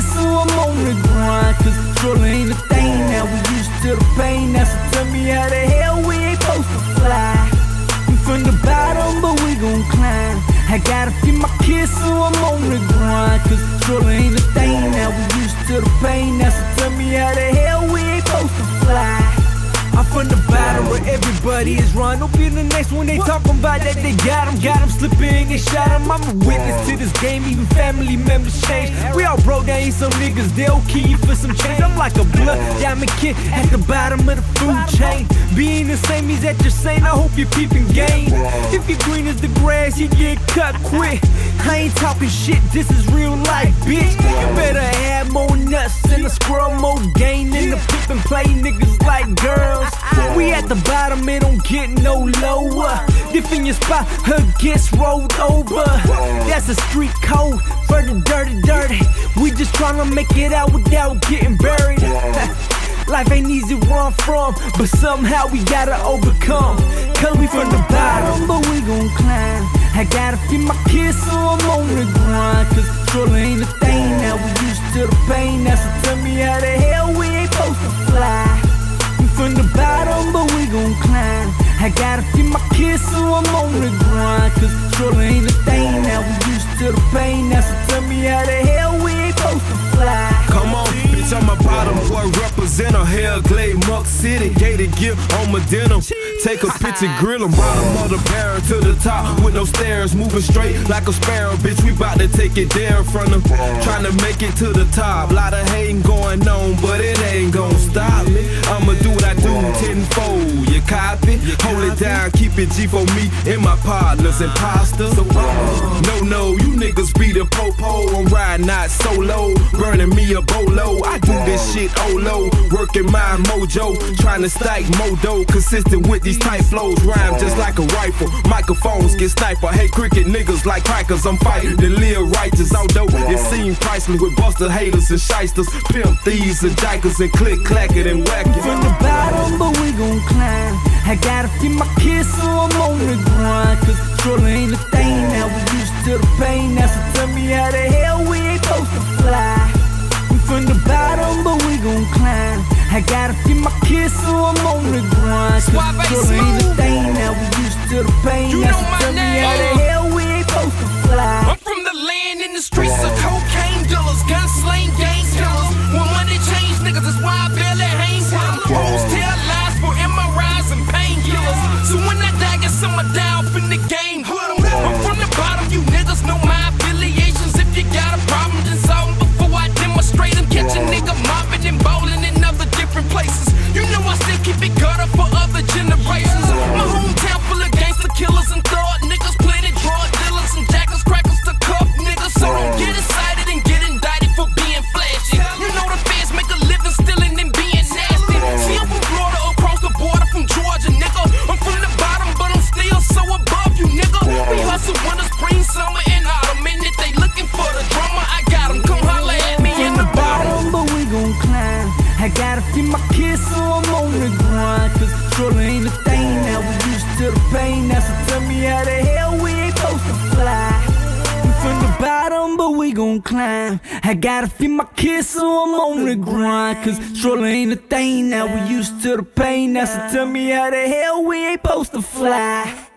this, so I'm on the grind, cause struggle ain't a thing now, we used to the pain now, so tell me how the hell we ain't supposed to fly. We from the bottom, but we gon' climb. I gotta feed my kids, so I'm on the grind, cause struggle ain't a thing now, we used to the pain now, so tell me how the hell we ain't supposed to fly. I'm from the bottom where everybody is wrong. Don't be the next one they talking about that they got him slipping and shot him. I'm a witness to this game, even family members change. We all broke down, ain't some niggas, they'll kill you for some change. I'm like a blood diamond kid at the bottom of the food chain. Being the same means that you're sane, I hope you're peeping game. If you're green as the grass, you get cut quick. I ain't talking shit, this is real life, bitch. You better have more nuts and a scroll, more gain than the flip and play niggas like girls. We at the bottom, it don't get no lower. Dip in your spot, her gets rolled over. That's a street code for the dirty. We just tryna make it out without getting buried. Life ain't easy where I'm from, but somehow we gotta overcome. Cause we from the bottom, but we gon' climb. I gotta feed my kids, so I'm on the grind. Cause struggle ain't a thing now, we used to the pain now, so tell me how the hell we ain't supposed to fly. From the bottom, but we gon' climb. I gotta feed my kids, so I'm on the grind. Cause struggle ain't a thing now, we used to the pain now, so tell me how the hell we ain't supposed to fly. Come on, bitch, I'm a bottom boy representer. Hell Glade, Muck City, gated gift on my denim. Take a picture, grill em, bottom of the barrel to the top with no stairs. Moving straight like a sparrow, bitch, we bout to take it there in front of them. Trying to make it to the top, lot of hating going on, but it ain't gon' stop me. I'ma do what I do, tenfold, you copy? Hold it down, keep it G for me and my partners, imposters. So, no, you niggas be the po-po. I'm riding out solo, burning me a bolo. I do this shit olo, working my mojo. Trying to stack modo, consistent with these tight flows. Rhyme just like a rifle, microphones get sniper. Hey, cricket niggas like crackers, I'm fighting to live righteous. Although it seems priceless with buster haters and shysters, pimp thieves and jikers and click clacking and whacking. From the bottom, but we gon' climb. I gotta feed my kids, so I'm on the grind. Cause struggle ain't a thing now, we used to the pain now, so tell me how the hell we ain't supposed to fly. We from the bottom, but we gon' climb. I gotta feed my kids, so I'm on the grind. Cause struggle ain't a thing now, we used to the pain now, so tell me how the hell we ain't supposed to fly. I'm from the land in the streets of cocaine dealers, gunsling gang killers. When money change, niggas, that's why I barely hang hollers. Hoes tell lies for MRIs and painkillers. So when I die, guess I'ma die off in the game. I'm from the bottom, you niggas know my affiliations. If you got a problem, then solve them before I demonstrate them. Catch a nigga mopping and bowling in other different places. You know I still keep it gutter for other generations. My hometown full of gangster killers and thug niggas, plenty drug dealers and jackers, crackers to cuff niggas. So don't get excited and get indicted for being flashy. You know the feds make a living stealing and being nasty. See, I'm from Florida, across the border from Georgia, nigga. I'm from the bottom, but I'm still so above you, nigga. We hustle winter, spring, summer, and autumn. And if they looking for the drama, I got them. Come holler at me in the bottom, but we gon' climb. I gotta feed my kids, so I'm on the grind. Cause struggle ain't a thing now, we used to the pain now, so tell me how the hell we ain't supposed to fly. We from the bottom, but we gon' climb. I gotta feed my kids, so I'm on the grind. Cause struggle ain't a thing now, we used to the pain now, so tell me how the hell we ain't supposed to fly.